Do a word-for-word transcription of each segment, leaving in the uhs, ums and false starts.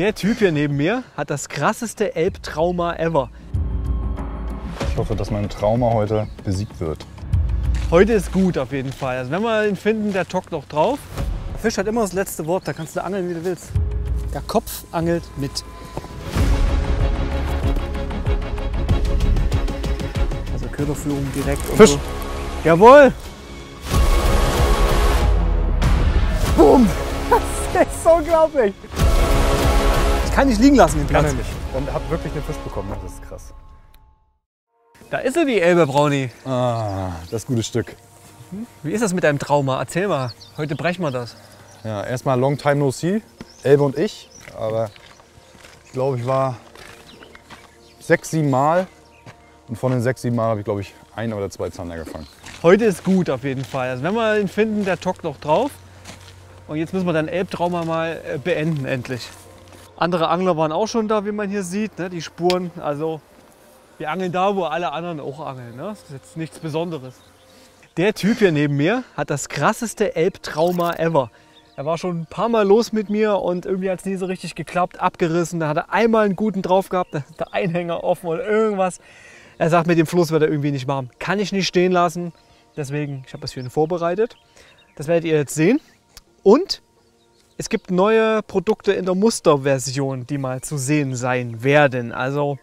Der Typ hier neben mir hat das krasseste Elbtrauma ever. Ich hoffe, dass mein Trauma heute besiegt wird. Heute ist gut auf jeden Fall. Also wenn wir ihn finden, der tockt noch drauf. Der Fisch hat immer das letzte Wort, da kannst du angeln, wie du willst. Der Kopf angelt mit. Also Köderführung direkt. Fisch! So. Jawohl! Boom! Das ist unglaublich! Ich kann nicht liegen lassen, den Platz. Kann er nicht. Und hab wirklich einen Fisch bekommen, das ist krass. Da ist er, die Elbe, Brauni. Ah, das gute Stück. Wie ist das mit deinem Trauma? Erzähl mal, heute brechen wir das. Ja, erstmal long time no see, Elbe und ich. Aber ich glaube, ich war sechs, sieben Mal. Und von den sechs, sieben Mal habe ich, glaube ich, ein oder zwei Zander gefangen. Heute ist gut auf jeden Fall. Also wenn wir ihn finden, der tockt noch drauf. Und jetzt müssen wir dein Elbtrauma mal beenden, endlich. Andere Angler waren auch schon da, wie man hier sieht, ne? Die Spuren. Also wir angeln da, wo alle anderen auch angeln. Ne? Das ist jetzt nichts Besonderes. Der Typ hier neben mir hat das krasseste Elbtrauma ever. Er war schon ein paar Mal los mit mir und irgendwie hat es nie so richtig geklappt, abgerissen. Da hat er einmal einen guten drauf gehabt, da hat der Einhänger offen oder irgendwas. Er sagt, mit dem Fluss wird er irgendwie nicht warm. Kann ich nicht stehen lassen. Deswegen, ich habe das für ihn vorbereitet. Das werdet ihr jetzt sehen. Und es gibt neue Produkte in der Musterversion, die mal zu sehen sein werden. Also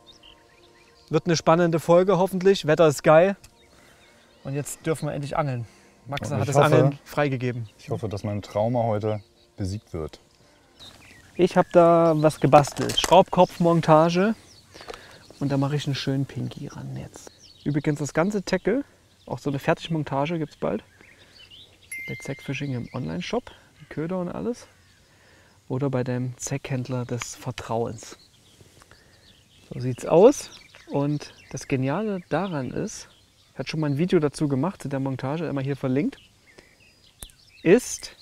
wird eine spannende Folge hoffentlich. Wetter ist geil. Und jetzt dürfen wir endlich angeln. Max hat das Angeln freigegeben. Ich hoffe, dass mein Trauma heute besiegt wird. Ich habe da was gebastelt. Schraubkopfmontage. Und da mache ich einen schönen Pinky ran jetzt. Übrigens das ganze Tackle, auch so eine Fertigmontage gibt es bald. Bei Zeck-Fishing im Online-Shop, Köder und alles. Oder bei dem Zeck-Händler des Vertrauens. So sieht's aus. Und das Geniale daran ist, ich hatte schon mal ein Video dazu gemacht, zu der Montage, immer hier verlinkt, ist,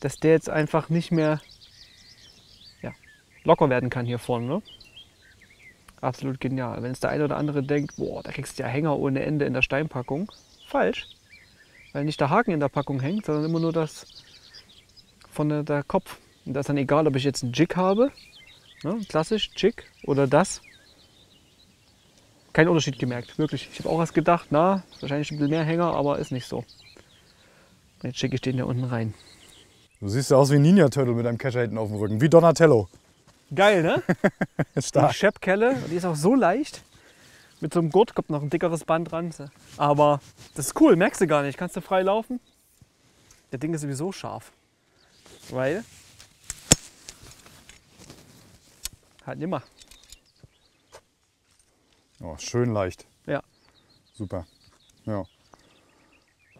dass der jetzt einfach nicht mehr ja, locker werden kann hier vorne. Ne? Absolut genial. Wenn es der eine oder andere denkt, boah, da kriegst du ja Hänger ohne Ende in der Steinpackung. Falsch. Weil nicht der Haken in der Packung hängt, sondern immer nur das von der, der Kopf. Und das ist dann egal, ob ich jetzt einen Jig habe, ne? Klassisch Jig oder das. Kein Unterschied gemerkt, wirklich. Ich habe auch was gedacht, na, wahrscheinlich ein bisschen mehr Hänger, aber ist nicht so. Und jetzt schicke ich den da unten rein. Du siehst ja aus wie ein Ninja Turtle mit einem Kescher hinten auf dem Rücken, wie Donatello. Geil, ne? Stark. Die Scheppkelle, die ist auch so leicht. Mit so einem Gurt kommt noch ein dickeres Band dran. Aber das ist cool, merkst du gar nicht. Kannst du frei laufen? Das Ding ist sowieso scharf. Weil. Halt nimmer. Oh, schön leicht. Ja. Super. Ja.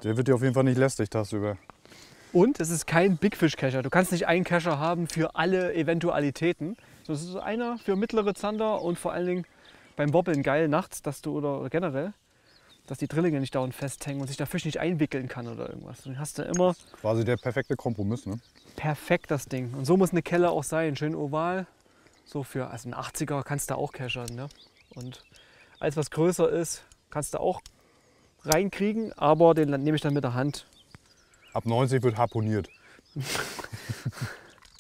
Der wird dir auf jeden Fall nicht lästig tagsüber. Und es ist kein Big Fish Kescher. Du kannst nicht einen Kescher haben für alle Eventualitäten. Das ist einer für mittlere Zander und vor allen Dingen beim Wobbeln geil nachts, dass du oder generell, dass die Drillinge nicht dauernd festhängen und sich der Fisch nicht einwickeln kann oder irgendwas. Dann hast du immer quasi der perfekte Kompromiss, ne? Perfekt das Ding. Und so muss eine Kelle auch sein, schön oval. So für also ein achtziger kannst du auch keschern, ne? Und alles was größer ist, kannst du auch reinkriegen, aber den nehme ich dann mit der Hand. Ab neunzig wird harponiert.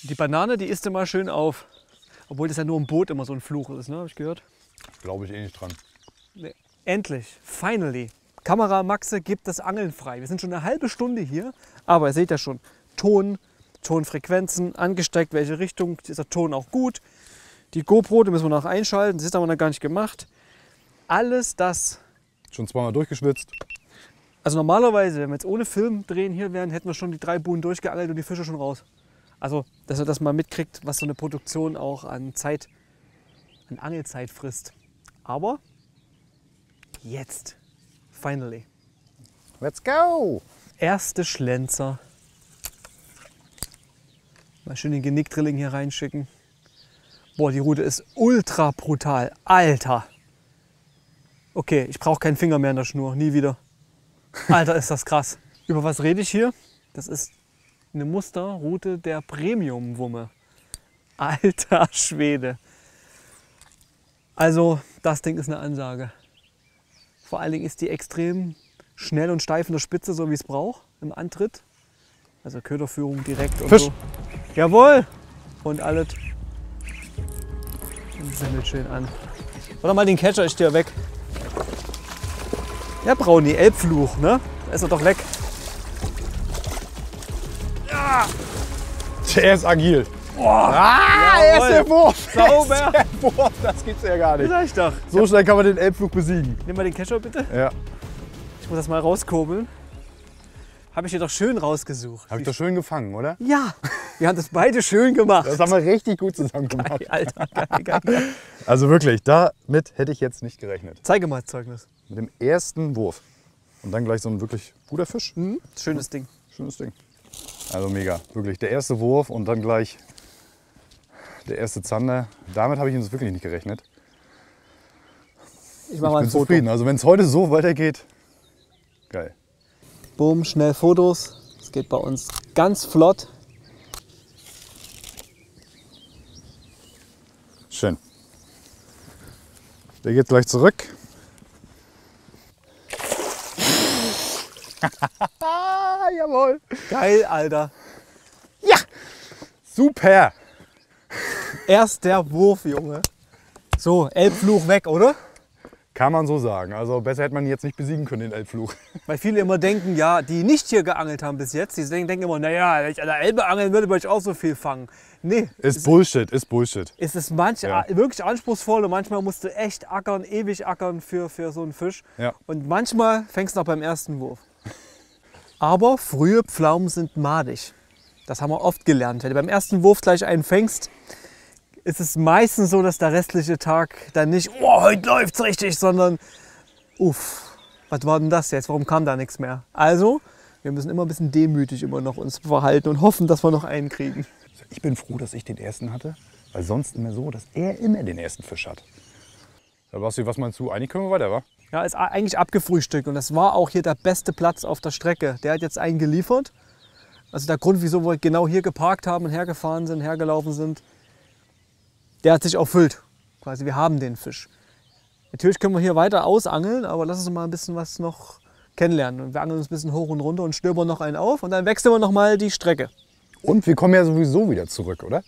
Die Banane, die isst immer schön auf, obwohl das ja nur im Boot immer so ein Fluch ist, ne? Habe ich gehört. Glaube ich eh nicht dran. Nee. Endlich, finally. Kamera Maxe gibt das Angeln frei. Wir sind schon eine halbe Stunde hier, aber ihr seht ja schon, Ton, Tonfrequenzen, angesteckt, welche Richtung, ist der Ton auch gut. Die GoPro, die müssen wir noch einschalten, das ist aber noch gar nicht gemacht. Alles das. Schon zweimal durchgeschwitzt. Also normalerweise, wenn wir jetzt ohne Film drehen hier wären, hätten wir schon die drei Buhnen durchgeangelt und die Fische schon raus. Also, dass ihr das mal mitkriegt, was so eine Produktion auch an Zeit, an Angelzeit frisst. Aber jetzt, finally. Let's go! Erste Schlenzer. Mal schön den Genickdrilling hier reinschicken. Boah, die Rute ist ultra brutal. Alter! Okay, ich brauche keinen Finger mehr in der Schnur. Nie wieder. Alter, ist das krass. Über was rede ich hier? Das ist eine Musterrute der Premium-Wumme. Alter Schwede. Also, das Ding ist eine Ansage. Vor allen Dingen ist die extrem schnell und steif in der Spitze, so wie es braucht, im Antritt. Also Köderführung direkt und Fisch. So. Jawohl! und alles. Und semmelt schön an. Oder mal den Catcher, ich stehe weg. Ja, Brauni, Elbfluch, ne? Da ist er doch weg. Ja. Der ist agil. Oh. Ah, er ist der Wurf. Sauber. Der Wurf, das gibt's ja gar nicht. Das sag ich doch. So schnell kann man den Elbfluch besiegen. Nimm mal den Catcher bitte. Ja. Ich muss das mal rauskurbeln. Habe ich dir doch schön rausgesucht. Habe ich doch schön gefangen, oder? Ja, wir haben das beide schön gemacht. Das haben wir richtig gut zusammen gemacht. Geil, Alter, geil, geil, geil. Also wirklich, damit hätte ich jetzt nicht gerechnet. Zeige mal das Zeugnis. Mit dem ersten Wurf. Und dann gleich so ein wirklich guter Fisch. Mhm. Schönes ja. Ding. Schönes Ding. Also mega, wirklich. Der erste Wurf und dann gleich der erste Zander. Damit habe ich uns wirklich nicht gerechnet. Ich mache mal ein Foto. Ich bin zufrieden. Also wenn es heute so weitergeht, geil. Boom, schnell Fotos. Es geht bei uns ganz flott. Schön. Der geht gleich zurück. Jawohl. Geil, Alter. Ja. Super. Erst der Wurf, Junge. So, Elbfluch weg, oder? Kann man so sagen. Also besser hätte man jetzt nicht besiegen können, den Elbfluch. Weil viele immer denken, ja, die nicht hier geangelt haben bis jetzt, die denken immer, naja, wenn ich an der Elbe angeln würde, würde ich auch so viel fangen. Nee. Ist, ist Bullshit, ist Bullshit. Ist es manchmal ja. wirklich anspruchsvoll und manchmal musst du echt ackern, ewig ackern für, für so einen Fisch. Ja. Und manchmal fängst du auch beim ersten Wurf. Aber frühe Pflaumen sind madig. Das haben wir oft gelernt. Wenn du beim ersten Wurf gleich einen fängst, ist es meistens so, dass der restliche Tag dann nicht, oh, heute läuft's richtig, sondern, uff, was war denn das jetzt? Warum kam da nichts mehr? Also, wir müssen immer ein bisschen demütig immer noch uns verhalten und hoffen, dass wir noch einen kriegen. Ich bin froh, dass ich den ersten hatte, weil sonst immer so, dass er immer den ersten Fisch hat. Da warst du, was meinst du? Eigentlich können wir weiter, wa? Ja, ist eigentlich abgefrühstückt und das war auch hier der beste Platz auf der Strecke. Der hat jetzt einen geliefert. Also der Grund, wieso wir genau hier geparkt haben und hergefahren sind, hergelaufen sind. Der hat sich erfüllt, quasi wir haben den Fisch. Natürlich können wir hier weiter ausangeln, aber lass uns mal ein bisschen was noch kennenlernen. Und wir angeln uns ein bisschen hoch und runter und stöbern noch einen auf und dann wechseln wir nochmal die Strecke. Und wir kommen ja sowieso wieder zurück, oder?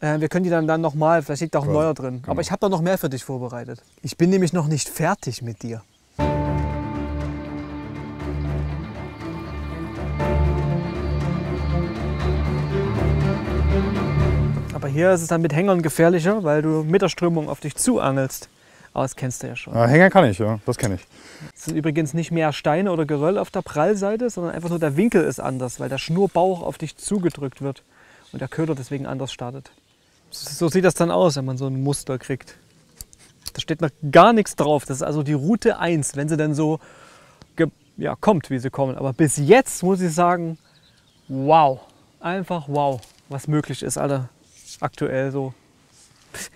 Äh, wir können die dann, dann nochmal, vielleicht liegt da auch ein neuer drin. Aber ich habe da noch mehr für dich vorbereitet. Ich bin nämlich noch nicht fertig mit dir. Aber hier ist es dann mit Hängern gefährlicher, weil du mit der Strömung auf dich zuangelst. Aber das kennst du ja schon. Ja, Hänger kann ich, ja, das kenne ich. Es sind übrigens nicht mehr Steine oder Geröll auf der Prallseite, sondern einfach nur der Winkel ist anders, weil der Schnurbauch auf dich zugedrückt wird und der Köder deswegen anders startet. So sieht das dann aus, wenn man so ein Muster kriegt. Da steht noch gar nichts drauf. Das ist also die Route eins, wenn sie dann so ja, kommt, wie sie kommen. Aber bis jetzt muss ich sagen, wow. Einfach wow, was möglich ist, Alter. Aktuell so.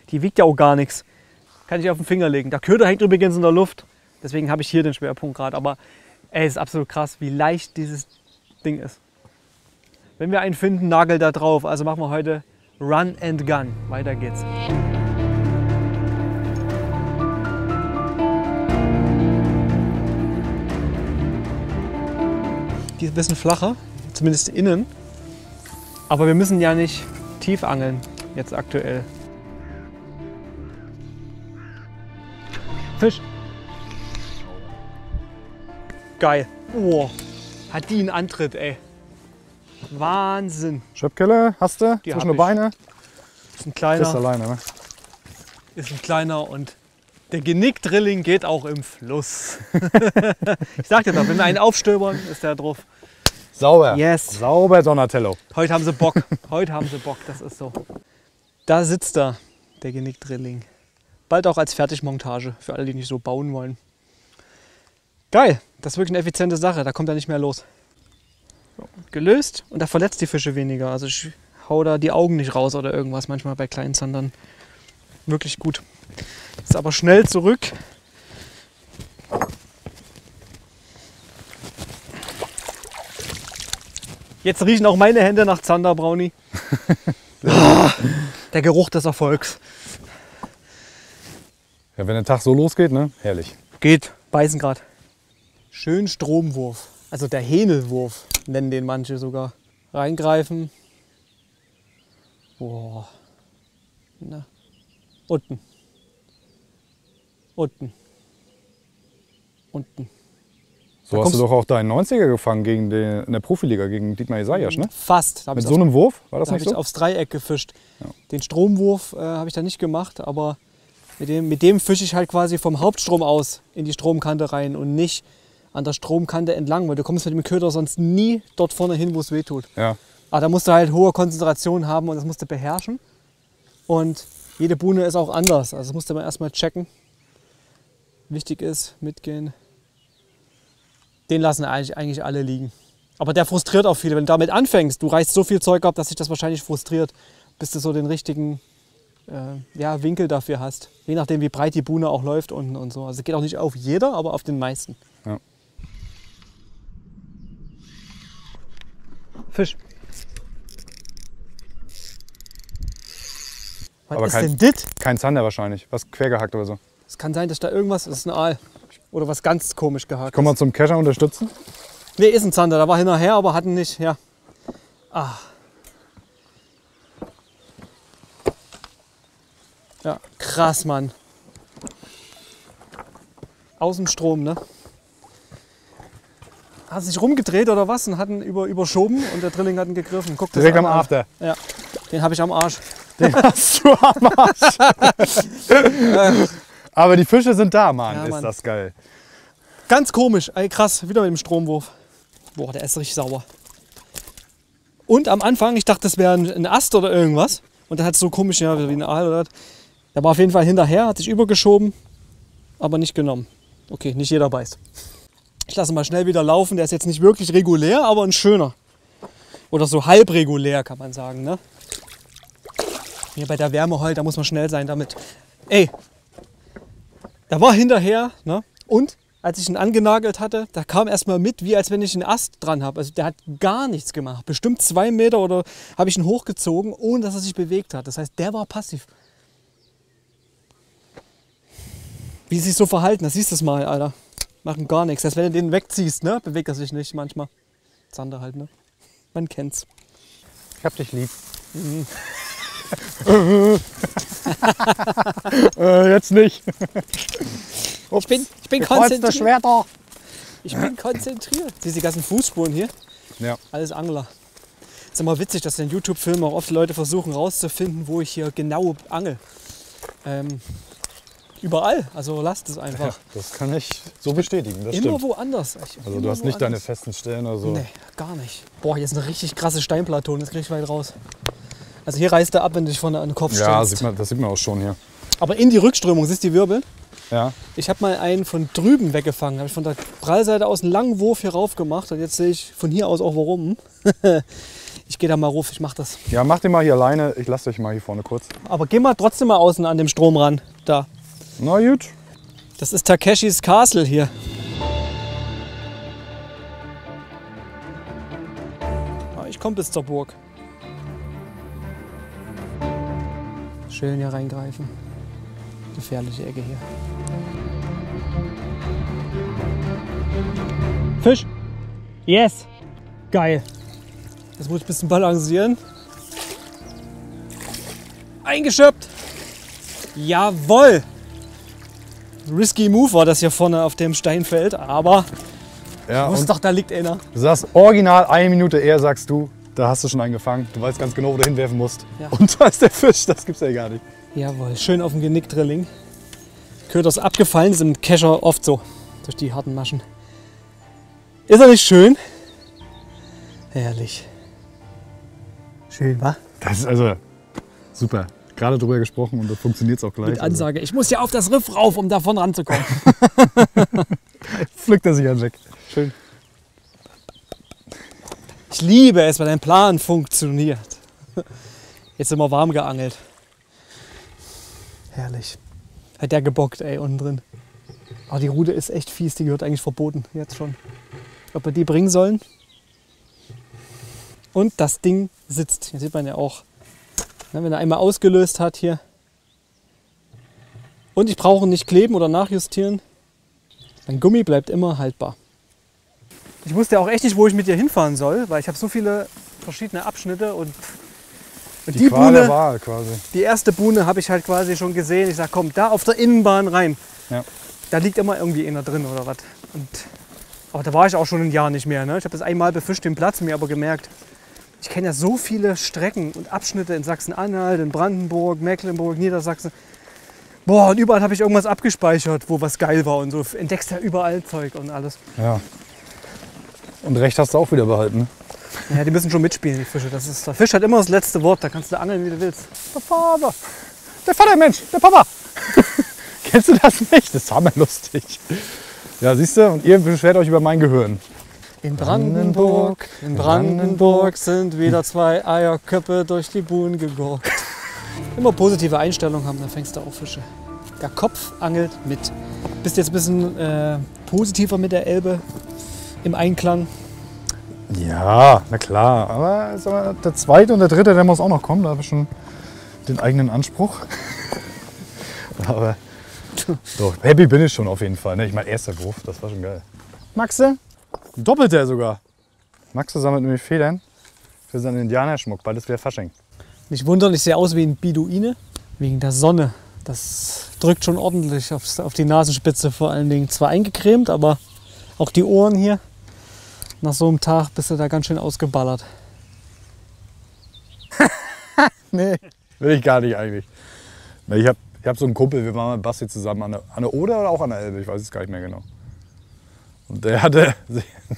Die wiegt ja auch gar nichts. Kann ich auf den Finger legen. Der Köder hängt übrigens in der Luft. Deswegen habe ich hier den Schwerpunkt gerade. Aber ey, ist absolut krass, wie leicht dieses Ding ist. Wenn wir einen finden, nagel da drauf. Also machen wir heute Run and Gun. Weiter geht's. Die ist ein bisschen flacher, zumindest innen. Aber wir müssen ja nicht tief angeln, jetzt aktuell. Fisch. Geil. Oh, hat die einen Antritt, ey. Wahnsinn. Schöpfkelle hast du die zwischen den Beinen. Ist ein kleiner. Ist alleine, ne? Ist ein kleiner und der Genickdrilling geht auch im Fluss. Ich sag dir doch, wenn wir einen aufstöbern, ist der drauf. Sauber, yes. Sauber Donatello. Heute haben sie Bock, heute haben sie Bock, das ist so. Da sitzt er, der Genickdrilling. Bald auch als Fertigmontage, für alle, die nicht so bauen wollen. Geil, das ist wirklich eine effiziente Sache, da kommt er nicht mehr los. Gelöst und da verletzt die Fische weniger, also ich hau da die Augen nicht raus oder irgendwas, manchmal bei kleinen Zandern. Wirklich gut. Jetzt aber schnell zurück. Jetzt riechen auch meine Hände nach Zander, Brauni. Oh, der Geruch des Erfolgs. Ja, wenn der Tag so losgeht, ne? Herrlich. Geht, beißen grad. Schön Stromwurf, also der Hänelwurf nennen den manche sogar. Reingreifen Boah. Na. Unten. Unten. Unten. So da hast du doch auch deinen neunziger gefangen gegen den, in der Profiliga, gegen Dietmar Isaias, ne? Fast. Mit so einem Wurf? War das nicht so? Da habe ich aufs Dreieck gefischt. Ja. Den Stromwurf äh, habe ich da nicht gemacht, aber mit dem, mit dem fische ich halt quasi vom Hauptstrom aus in die Stromkante rein und nicht an der Stromkante entlang, weil du kommst mit dem Köder sonst nie dort vorne hin, wo es weh tut. Ja. Aber da musst du halt hohe Konzentration haben und das musst du beherrschen. Und jede Buhne ist auch anders, also das musst du mal erstmal checken. Wichtig ist, mitgehen. Den lassen eigentlich, eigentlich alle liegen. Aber der frustriert auch viele. Wenn du damit anfängst, du reißt so viel Zeug ab, dass sich das wahrscheinlich frustriert, bis du so den richtigen äh, ja, Winkel dafür hast. Je nachdem, wie breit die Buhne auch läuft unten und so. Also geht auch nicht auf jeder, aber auf den meisten. Ja. Fisch. Was aber ist kein, denn dit? Kein Zander wahrscheinlich. Was quergehackt oder so. Es kann sein, dass da irgendwas, das ist ein Aal. Oder was ganz komisch gehakt. Komm mal zum Kescher unterstützen. Nee, ist ein Zander. Da war hinterher, aber hatten nicht. Ja. Ah. Ja, krass, Mann. Aus dem Strom, ne? Hat sich rumgedreht oder was und hatten über, überschoben und der Drilling hat ihn gegriffen. Guck, direkt am After. Ja, den habe ich am Arsch. Den hast du am Arsch. äh. Aber die Fische sind da, Mann. Ja, Mann. Ist das geil. Ganz komisch. Ey, krass, wieder mit dem Stromwurf. Boah, der ist richtig sauer. Und am Anfang, ich dachte, das wäre ein Ast oder irgendwas. Und der hat so komisch, ja, wie ein Aal oder was. Der war auf jeden Fall hinterher, hat sich übergeschoben, aber nicht genommen. Okay, nicht jeder beißt. Ich lasse mal schnell wieder laufen. Der ist jetzt nicht wirklich regulär, aber ein schöner. Oder so halb regulär, kann man sagen, ne? Hier bei der Wärme heute, da muss man schnell sein damit. Ey! Da war hinterher, ne? Und als ich ihn angenagelt hatte, da kam erstmal mit, wie als wenn ich einen Ast dran habe. Also der hat gar nichts gemacht. Bestimmt zwei Meter oder habe ich ihn hochgezogen, ohne dass er sich bewegt hat. Das heißt, der war passiv. Wie sie sich so verhalten, das siehst du mal, Alter. Machen gar nichts. Als wenn du den wegziehst, ne? Bewegt er sich nicht manchmal. Zander halt, ne? Man kennt's. Ich hab dich lieb. Mhm. äh, jetzt nicht. Ups, ich bin, ich bin konzentriert. Schwerter. Ich bin konzentriert. Diese ganzen Fußspuren hier. Ja. Alles Angler. Ist immer witzig, dass in YouTube-Filmen auch oft Leute versuchen rauszufinden, wo ich hier genau angel. Ähm, überall. Also lasst es einfach. Ja, das kann ich so bestätigen. Das immer stimmt. Woanders. Ich, also immer du hast nicht woanders. Deine festen Stellen oder so. Nee, gar nicht. Boah, hier ist eine richtig krasse Steinplateau. Das krieg ich weit raus. Also hier reißt er ab, wenn du dich vorne an den Kopf stellst. Ja, sieht man, das sieht man auch schon hier. Aber in die Rückströmung, siehst du die Wirbel? Ja. Ich habe mal einen von drüben weggefangen. Habe ich von der Prallseite aus einen langen Wurf hier rauf gemacht. Und jetzt sehe ich von hier aus auch warum. Ich gehe da mal rauf, ich mache das. Ja, mach den mal hier alleine. Ich lasse euch mal hier vorne kurz. Aber geh mal trotzdem mal außen an dem Strom ran. Da. Na gut. Das ist Takeshis Castle hier. Ich komme bis zur Burg. Schön hier reingreifen. Gefährliche Ecke hier. Fisch! Yes! Geil! Jetzt muss ich ein bisschen balancieren. Eingeschöpft! Jawoll! Risky Move war das hier vorne auf dem Steinfeld, aber ja, ich wusste doch, da liegt einer. Du sagst original eine Minute eher, sagst du. Da hast du schon einen gefangen. Du weißt ganz genau, wo du hinwerfen musst. Ja. Und da ist der Fisch. Das gibt's ja gar nicht. Jawohl. Schön auf dem Genick-Drilling. Köder ist abgefallen. Ist im Kescher oft so. Durch die harten Maschen. Ist er nicht schön? Herrlich. Schön, wa? Das ist also super. Gerade drüber gesprochen und da funktioniert's auch gleich. Mit Ansage. Also. Ich muss ja auf das Riff rauf, um davon ranzukommen. Pflückt er sich an weg. Schön. Ich liebe es, weil dein Plan funktioniert. Jetzt sind wir warm geangelt. Herrlich. Hat der gebockt, ey, unten drin. Aber die Rute ist echt fies, die gehört eigentlich verboten, jetzt schon. Ob wir die bringen sollen? Und das Ding sitzt. Hier sieht man ja auch, wenn er einmal ausgelöst hat hier. Und ich brauche nicht kleben oder nachjustieren. Mein Gummi bleibt immer haltbar. Ich wusste auch echt nicht, wo ich mit dir hinfahren soll, weil ich habe so viele verschiedene Abschnitte und Und die, die Qual Buhne, Wahl quasi. Die erste Buhne habe ich halt quasi schon gesehen. Ich sage, komm, da auf der Innenbahn rein. Ja. Da liegt immer irgendwie einer drin oder was. Und oh, da war ich auch schon ein Jahr nicht mehr. Ne? Ich habe das einmal befischt, den Platz, mir aber gemerkt, ich kenne ja so viele Strecken und Abschnitte in Sachsen-Anhalt, in Brandenburg, Mecklenburg, Niedersachsen. Boah, und überall habe ich irgendwas abgespeichert, wo was geil war und so. Entdeckst ja überall Zeug und alles. Ja. Und Recht hast du auch wieder behalten. Ja, die müssen schon mitspielen, die Fische. Das ist, der Fisch hat immer das letzte Wort, da kannst du angeln, wie du willst. Der Vater, der Vater, Mensch, der Papa. Kennst du das nicht? Das ist hammerlustig. Ja, siehst du, und ihr beschwert euch über mein Gehirn. In Brandenburg, in Brandenburg sind wieder zwei Eierköpfe durch die Buhnen gegurkt. Immer positive Einstellung haben, dann fängst du auch Fische. Der Kopf angelt mit. Bist jetzt ein bisschen äh, positiver mit der Elbe im Einklang. Ja, na klar, aber sag mal, der zweite und der dritte, der muss auch noch kommen, da habe ich schon den eigenen Anspruch. Aber doch, happy bin ich schon auf jeden Fall, ne? Ich meine, erster Wurf, das war schon geil. Maxe, doppelt der sogar. Maxe sammelt nämlich Federn für seinen Indianerschmuck, bald ist wieder Fasching. Nicht wundern, ich sehe aus wie ein Beduine, wegen der Sonne. Das drückt schon ordentlich aufs, auf die Nasenspitze vor allen Dingen. Zwar eingecremt, aber auch die Ohren hier. Nach so einem Tag bist du da ganz schön ausgeballert. Nee, will ich gar nicht eigentlich. Ich habe ich hab so einen Kumpel, wir waren mit Basti zusammen an der, an der Oder oder auch an der Elbe, ich weiß es gar nicht mehr genau. Und der hatte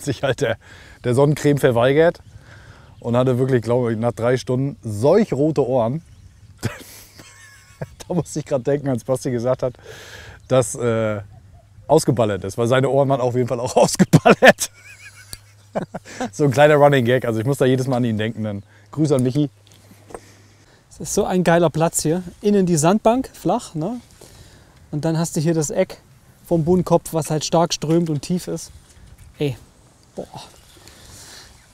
sich halt der, der Sonnencreme verweigert und hatte wirklich, glaube ich, nach drei Stunden solch rote Ohren. Da musste ich gerade denken, als Basti gesagt hat, dass äh, ausgeballert ist, weil seine Ohren waren auf jeden Fall auch ausgeballert. So ein kleiner Running Gag, also ich muss da jedes Mal an ihn denken. Dann Grüße an Michi. Es ist so ein geiler Platz hier. Innen die Sandbank, flach, ne? Und dann hast du hier das Eck vom Buhnenkopf, was halt stark strömt und tief ist. Ey, boah.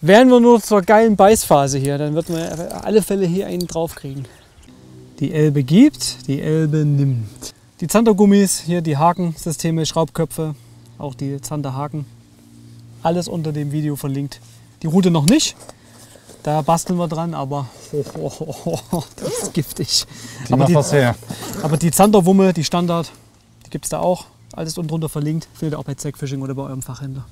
Wären wir nur zur geilen Beißphase hier, dann wird man auf alle Fälle hier einen draufkriegen. Die Elbe gibt, die Elbe nimmt. Die Zandergummis, hier die Hakensysteme, Schraubköpfe, auch die Zanderhaken. Alles unter dem Video verlinkt. Die Route noch nicht, da basteln wir dran, aber oh, oh, oh, oh, das ist giftig. Die aber, die, was her. aber die Zanderwumme, die Standard, die gibt es da auch. Alles unten drunter verlinkt, findet ihr auch bei Zeck-Fishing oder bei eurem Fachhändler.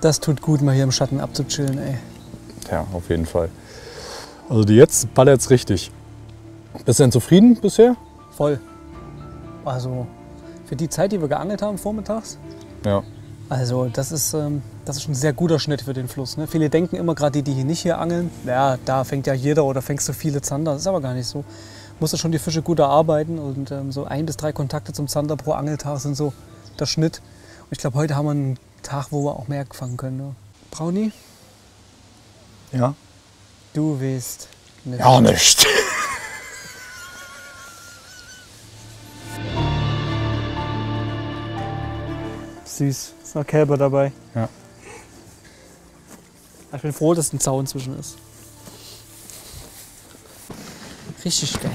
Das tut gut, mal hier im Schatten abzuchillen, ey. Ja, auf jeden Fall. Also die jetzt ballert's richtig. Bist du denn zufrieden bisher? Voll. Also für die Zeit, die wir geangelt haben vormittags. Ja. Also das ist, ähm, das ist ein sehr guter Schnitt für den Fluss. Ne? Viele denken immer, gerade die, die hier nicht hier angeln, ja, da fängt ja jeder oder fängst du viele Zander. Das ist aber gar nicht so. Musst du schon die Fische gut erarbeiten und ähm, so ein bis drei Kontakte zum Zander pro Angeltag sind so der Schnitt. Und ich glaube, heute haben wir einen Tag, wo wir auch mehr fangen können. Ne? Brauni? Ja? Du weißt nicht. Ja, nicht. Süß, ist noch Kälber dabei. Ja. Ich bin froh, dass ein Zaun zwischen ist. Richtig geil.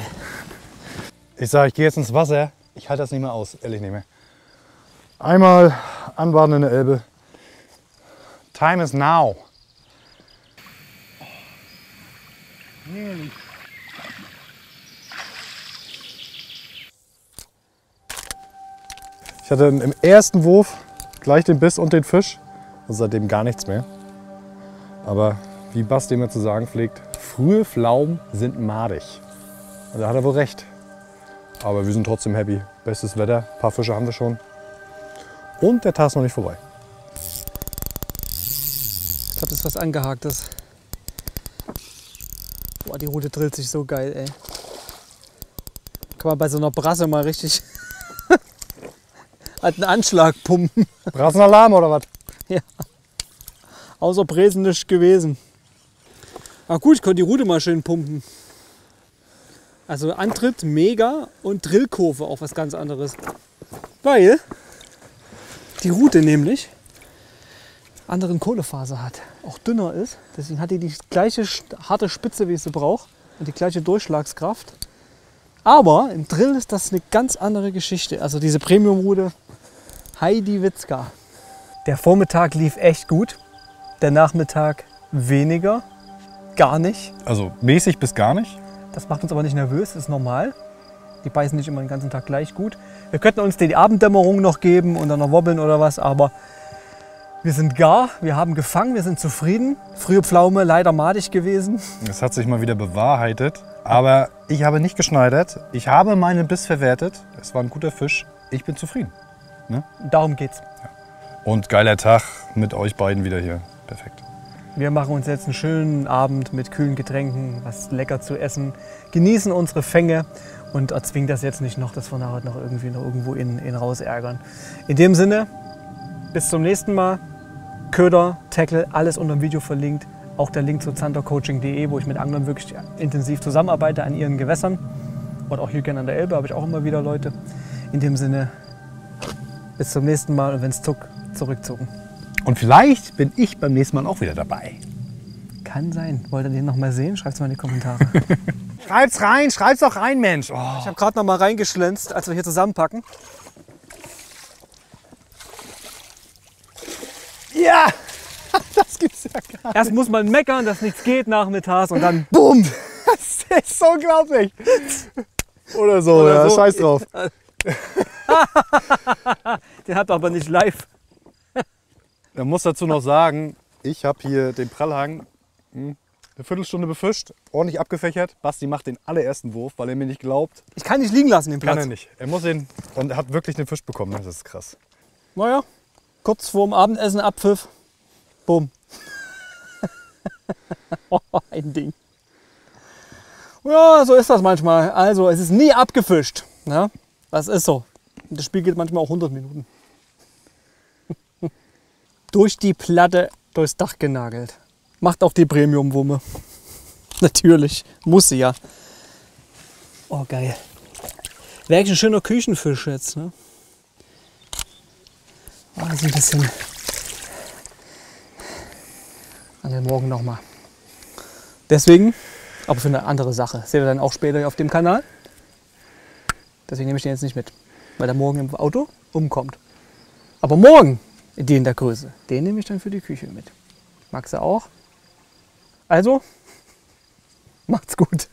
Ich sage, ich gehe jetzt ins Wasser. Ich halte das nicht mehr aus, ehrlich nicht mehr. Einmal anbaden in der Elbe. Time is now. Nearly. Ich hatte im ersten Wurf gleich den Biss und den Fisch. Also seitdem gar nichts mehr. Aber wie Basti immer zu sagen pflegt, frühe Pflaumen sind madig. Und da hat er wohl recht. Aber wir sind trotzdem happy. Bestes Wetter, ein paar Fische haben wir schon. Und der Tag ist noch nicht vorbei. Ich glaube, das ist was Angehaktes. Boah, die Rute drillt sich so geil, ey. Kann man bei so einer Brasse mal richtig hat einen Anschlag pumpen. Brassenalarm oder was? Ja. Außer Bresen nicht gewesen. Ach gut, ich konnte die Rute mal schön pumpen. Also Antritt mega und Drillkurve auch was ganz anderes. Weil die Rute nämlich anderen Kohlefaser hat, auch dünner ist. Deswegen hat die die gleiche harte Spitze, wie ich sie brauche und die gleiche Durchschlagskraft. Aber im Drill ist das eine ganz andere Geschichte. Also diese Premium-Rute Heidi Witzka. Der Vormittag lief echt gut. der Nachmittag weniger, gar nicht. Also mäßig bis gar nicht. Das macht uns aber nicht nervös, das ist normal. Die beißen nicht immer den ganzen Tag gleich gut. Wir könnten uns die Abenddämmerung noch geben und dann noch wobbeln oder was, aber wir sind gar, wir haben gefangen, wir sind zufrieden. Frühe Pflaume, leider madig gewesen. Das hat sich mal wieder bewahrheitet, aber ich habe nicht geschneidert. Ich habe meinen Biss verwertet, es war ein guter Fisch, ich bin zufrieden. Ne? Darum geht's. Ja. Und geiler Tag mit euch beiden wieder hier, perfekt. Wir machen uns jetzt einen schönen Abend mit kühlen Getränken, was lecker zu essen, genießen unsere Fänge und erzwingen das jetzt nicht noch, dass wir nachher noch irgendwie noch irgendwo in, in raus ärgern. In dem Sinne, bis zum nächsten Mal. Köder, Tackle, alles unter dem Video verlinkt. Auch der Link zu zander coaching punkt de, wo ich mit Anglern wirklich intensiv zusammenarbeite an ihren Gewässern. Und auch hier gerne an der Elbe habe ich auch immer wieder Leute. In dem Sinne, bis zum nächsten Mal und wenn es zuckt, zurückzucken. Und vielleicht bin ich beim nächsten Mal auch wieder dabei. Kann sein. Wollt ihr den noch mal sehen? Schreibt's mal in die Kommentare. Schreibt's rein, schreibt's doch rein, Mensch. Oh. Ich habe gerade noch mal reingeschlänzt, als wir hier zusammenpacken. Ja, das gibt's ja gar nicht. Erst muss man meckern, dass nichts geht nachmittags und dann BUM! Das ist so unglaublich. Oder so, Oder ja, so. Scheiß drauf. Den habt ihr aber nicht live. Man muss dazu noch sagen, ich habe hier den Prallhang eine Viertelstunde befischt, ordentlich abgefächert. Basti macht den allerersten Wurf, weil er mir nicht glaubt. Ich kann nicht liegen lassen, den Platz. Kann er nicht. Er muss ihn und er hat wirklich den Fisch bekommen. Das ist krass. Naja, kurz vorm Abendessen, Abpfiff. Bumm. Oh, ein Ding. Ja, so ist das manchmal. Also, es ist nie abgefischt. Ja, das ist so. Das Spiel geht manchmal auch hundert Minuten. Durch die Platte durchs Dach genagelt. Macht auch die Premium-Wumme. Natürlich, muss sie ja. Oh, geil. Wäre eigentlich ein schöner Küchenfisch jetzt, ne? Oh, das ist ein bisschen... An den Morgen nochmal. Deswegen, aber für eine andere Sache. Seht ihr dann auch später auf dem Kanal. Deswegen nehme ich den jetzt nicht mit, weil der morgen im Auto umkommt. Aber morgen! Den in der Größe. Den nehme ich dann für die Küche mit. Magst du auch? Also, macht's gut.